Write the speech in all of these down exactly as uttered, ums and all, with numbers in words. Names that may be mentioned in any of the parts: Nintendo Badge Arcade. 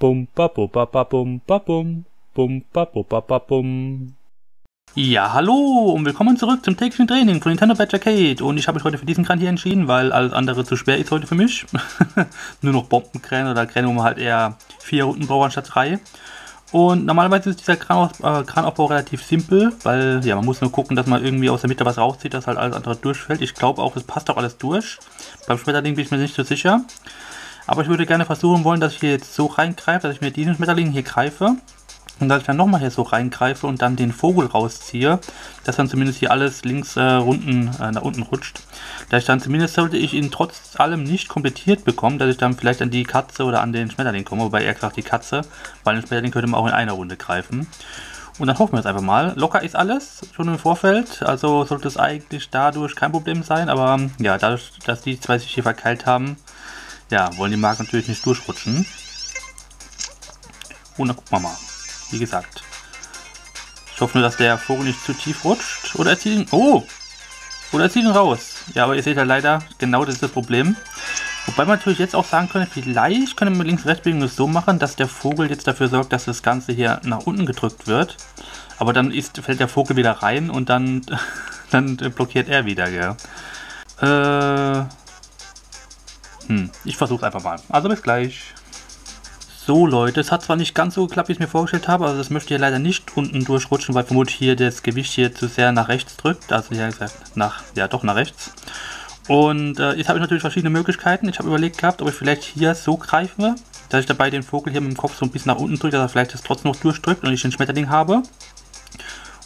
Bum, ba, bu, ba, ba, bum, ba, bum. Bum, ba, bu, ba, ba, bum. Ja, hallo und willkommen zurück zum täglichen Training von Nintendo Badge Arcade. Und ich habe mich heute für diesen Kran hier entschieden, weil alles andere zu schwer ist heute für mich. Nur noch Bombenkräne oder Kräne, wo man halt eher vier Runden braucht statt drei. Und normalerweise ist dieser Kranaufbau, äh, Kranaufbau relativ simpel, weil ja, man muss nur gucken, dass man irgendwie aus der Mitte was rauszieht, dass halt alles andere durchfällt. Ich glaube auch, es passt auch alles durch. Beim Schmetterling bin ich mir nicht so sicher. Aber ich würde gerne versuchen wollen, dass ich hier jetzt so reingreife, dass ich mir diesen Schmetterling hier greife. Und dass ich dann nochmal hier so reingreife und dann den Vogel rausziehe, dass dann zumindest hier alles links äh, runden, äh, nach unten rutscht. Dass ich dann zumindest, sollte ich ihn trotz allem nicht komplettiert bekommen, dass ich dann vielleicht an die Katze oder an den Schmetterling komme. Wobei eher gesagt die Katze, weil den Schmetterling könnte man auch in einer Runde greifen. Und dann hoffen wir jetzt einfach mal. Locker ist alles, schon im Vorfeld. Also sollte es eigentlich dadurch kein Problem sein. Aber ja, dadurch, dass die zwei sich hier verkeilt haben, ja, wollen die Marken natürlich nicht durchrutschen. Und dann gucken wir mal. Wie gesagt, ich hoffe nur, dass der Vogel nicht zu tief rutscht. Oder er zieht ihn, oh! Oder er zieht ihn raus. Ja, aber ihr seht ja leider, genau das ist das Problem. Wobei man natürlich jetzt auch sagen könnte, vielleicht können wir links rechts das so machen, dass der Vogel jetzt dafür sorgt, dass das Ganze hier nach unten gedrückt wird. Aber dann ist, fällt der Vogel wieder rein und dann, dann blockiert er wieder, gell. Äh, hm, ich versuch's einfach mal. Also bis gleich. So Leute, es hat zwar nicht ganz so geklappt, wie ich es mir vorgestellt habe, also das möchte hier leider nicht unten durchrutschen, weil vermutlich hier das Gewicht hier zu sehr nach rechts drückt, also ja gesagt, nach, ja doch nach rechts. Und äh, jetzt habe ich natürlich verschiedene Möglichkeiten. Ich habe überlegt gehabt, ob ich vielleicht hier so greife, dass ich dabei den Vogel hier mit dem Kopf so ein bisschen nach unten drücke, dass er vielleicht das trotzdem noch durchdrückt und ich den Schmetterling habe.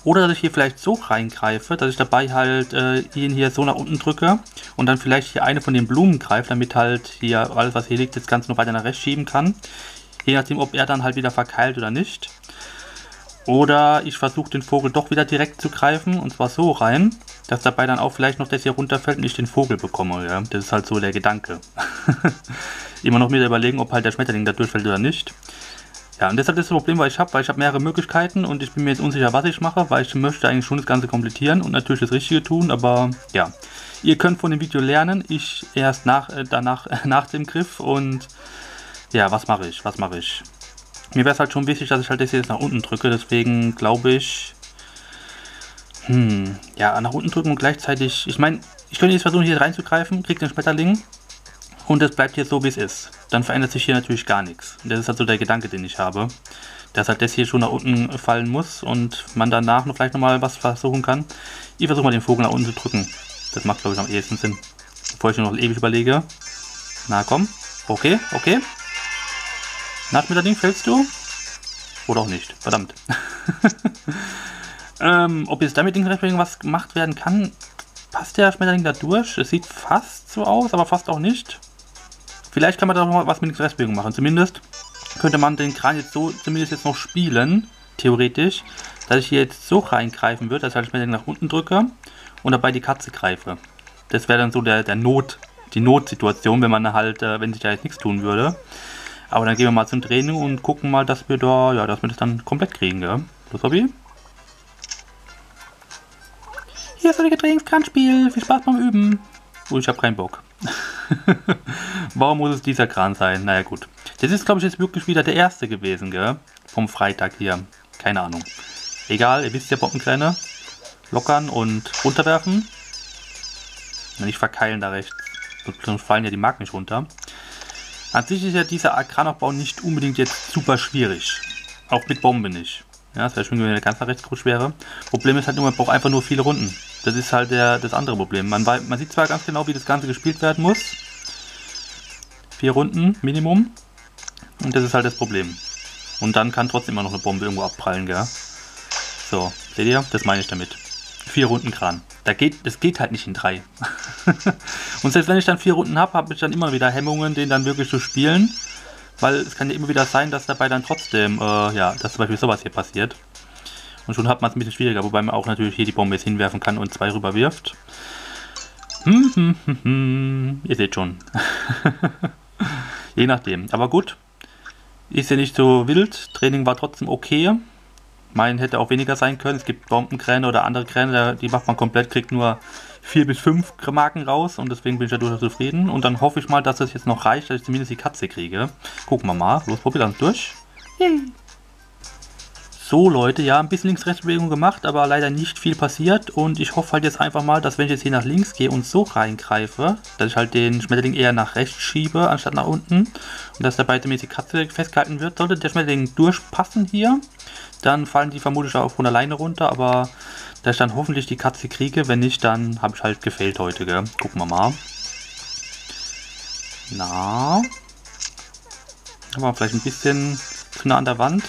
Oder dass ich hier vielleicht so reingreife, dass ich dabei halt äh, ihn hier so nach unten drücke und dann vielleicht hier eine von den Blumen greife, damit halt hier alles, was hier liegt, das Ganze noch weiter nach rechts schieben kann. Je nachdem, ob er dann halt wieder verkeilt oder nicht. Oder ich versuche den Vogel doch wieder direkt zu greifen und zwar so rein, dass dabei dann auch vielleicht noch das hier runterfällt und ich den Vogel bekomme. Ja? Das ist halt so der Gedanke. Immer noch mir überlegen, ob halt der Schmetterling da durchfällt oder nicht. Ja, und deshalb ist das Problem, weil ich habe, weil ich habe mehrere Möglichkeiten und ich bin mir jetzt unsicher, was ich mache, weil ich möchte eigentlich schon das Ganze komplettieren und natürlich das Richtige tun, aber ja. Ihr könnt von dem Video lernen, ich erst nach, äh, danach, äh, nach dem Griff und ja, was mache ich, was mache ich? Mir wäre es halt schon wichtig, dass ich halt das hier jetzt nach unten drücke, deswegen glaube ich, hm, ja, nach unten drücken und gleichzeitig, ich meine, ich könnte jetzt versuchen hier reinzugreifen, kriege den Schmetterling und das bleibt hier so, wie es ist. Dann verändert sich hier natürlich gar nichts. Und das ist halt so der Gedanke, den ich habe, dass halt das hier schon nach unten fallen muss und man danach noch vielleicht nochmal was versuchen kann. Ich versuche mal den Vogel nach unten zu drücken, das macht glaube ich am ehesten Sinn, bevor ich noch ewig überlege. Na komm, okay, okay. Na, Schmetterling, fällst du? Oder auch nicht, verdammt. ähm, ob jetzt damit was gemacht werden kann, passt der Schmetterling da durch? Es sieht fast so aus, aber fast auch nicht. Vielleicht kann man da noch mal was mit Linksrechtsbewegung machen. Zumindest könnte man den Kran jetzt so, zumindest jetzt noch spielen, theoretisch, dass ich hier jetzt so reingreifen würde, dass ich halt Schmetterling nach unten drücke und dabei die Katze greife. Das wäre dann so der, der Not, die Notsituation, wenn man halt, äh, wenn sich da jetzt nichts tun würde. Aber dann gehen wir mal zum Training und gucken mal, dass wir da, ja, dass wir das dann komplett kriegen, gell? Los, Hobby. Hier ist euer Trainingskranspiel. Viel Spaß beim Üben. Oh, ich habe keinen Bock. Warum muss es dieser Kran sein? Naja, gut. Das ist, glaube ich, jetzt wirklich wieder der erste gewesen, gell? Vom Freitag hier. Keine Ahnung. Egal, ihr wisst ja, Bombenkräne. Lockern und runterwerfen. Und nicht verkeilen da rechts. Sonst fallen ja die Marken nicht runter. An sich ist ja dieser Kranaufbau nicht unbedingt jetzt super schwierig. Auch mit Bombe nicht. Ja, das wäre schön, wenn der ganz nach rechts groß wäre. Problem ist halt nur, man braucht einfach nur viele Runden. Das ist halt der, das andere Problem. Man, man sieht zwar ganz genau, wie das Ganze gespielt werden muss. Vier Runden Minimum. Und das ist halt das Problem. Und dann kann trotzdem immer noch eine Bombe irgendwo abprallen, gell? So, seht ihr? Das meine ich damit. Vier Runden Kran. Da geht, das geht halt nicht in drei. Und selbst wenn ich dann vier Runden habe, habe ich dann immer wieder Hemmungen, den dann wirklich zu spielen. Weil es kann ja immer wieder sein, dass dabei dann trotzdem, äh, ja, dass zum Beispiel sowas hier passiert. Und schon hat man es ein bisschen schwieriger, wobei man auch natürlich hier die Bombe jetzt hinwerfen kann und zwei rüber wirft. Hm, hm, hm, hm. Ihr seht schon. Je nachdem. Aber gut, ist ja nicht so wild. Training war trotzdem okay. Mein hätte auch weniger sein können. Es gibt Bombenkräne oder andere Kräne, die macht man komplett, kriegt nur vier bis fünf Marken raus und deswegen bin ich da durchaus zufrieden. Und dann hoffe ich mal, dass es das jetzt noch reicht, dass ich zumindest die Katze kriege. Gucken wir mal. Los, probieren wir das durch. Yay. So Leute, ja, ein bisschen Links-Rechts-Bewegung gemacht, aber leider nicht viel passiert. Und ich hoffe halt jetzt einfach mal, dass wenn ich jetzt hier nach links gehe und so reingreife, dass ich halt den Schmetterling eher nach rechts schiebe, anstatt nach unten. Und dass dabei die Katze festgehalten wird. Sollte der Schmetterling durchpassen hier, dann fallen die vermutlich auch von alleine runter, aber dass ich dann hoffentlich die Katze kriege, wenn nicht, dann habe ich halt gefailt heute, gell? Gucken wir mal. Na. Aber vielleicht ein bisschen zu nah an der Wand.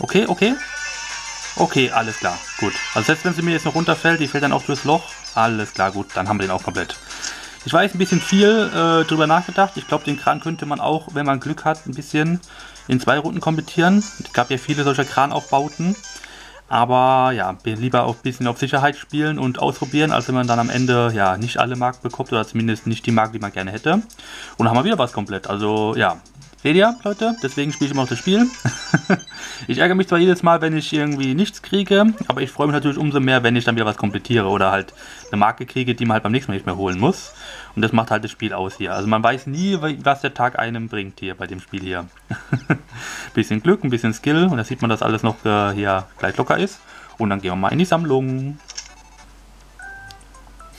Okay, okay. Okay, alles klar, gut. Also selbst wenn sie mir jetzt noch runterfällt, die fällt dann auch durchs Loch. Alles klar, gut, dann haben wir den auch komplett. Ich weiß, ein bisschen viel äh, drüber nachgedacht. Ich glaube, den Kran könnte man auch, wenn man Glück hat, ein bisschen in zwei Runden komplettieren. Es gab ja viele solcher Kranaufbauten. Aber ja, lieber auch ein bisschen auf Sicherheit spielen und ausprobieren, als wenn man dann am Ende ja nicht alle Marken bekommt oder zumindest nicht die Marken, die man gerne hätte. Und dann haben wir wieder was komplett. Also ja, seht ihr, Leute? Deswegen spiele ich immer noch das Spiel. Ich ärgere mich zwar jedes Mal, wenn ich irgendwie nichts kriege, aber ich freue mich natürlich umso mehr, wenn ich dann wieder was komplettiere oder halt eine Marke kriege, die man halt beim nächsten Mal nicht mehr holen muss. Und das macht halt das Spiel aus hier. Also man weiß nie, was der Tag einem bringt hier bei dem Spiel hier. Bisschen Glück, ein bisschen Skill und da sieht man, dass alles noch äh, hier gleich locker ist. Und dann gehen wir mal in die Sammlung.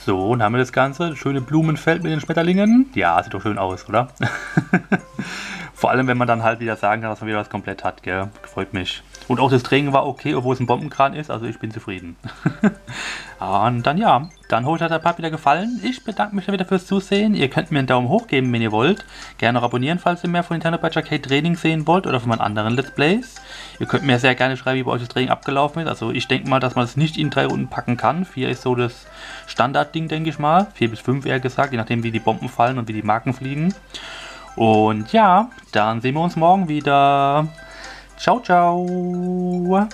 So, und haben wir das Ganze. Schöne Blumenfeld mit den Schmetterlingen. Ja, sieht doch schön aus, oder? Vor allem, wenn man dann halt wieder sagen kann, dass man wieder was komplett hat, gell? Freut mich. Und auch das Training war okay, obwohl es ein Bombenkran ist, also ich bin zufrieden. Und dann ja, dann heute hat der Part wieder gefallen. Ich bedanke mich wieder fürs Zusehen. Ihr könnt mir einen Daumen hoch geben, wenn ihr wollt. Gerne auch abonnieren, falls ihr mehr von Nintendo Badge Arcade Training sehen wollt oder von meinen anderen Let's Plays. Ihr könnt mir sehr gerne schreiben, wie bei euch das Training abgelaufen ist. Also ich denke mal, dass man es nicht in drei Runden packen kann. Vier ist so das Standardding, denke ich mal. Vier bis fünf eher gesagt, je nachdem wie die Bomben fallen und wie die Marken fliegen. Und ja, dann sehen wir uns morgen wieder. Ciao, ciao.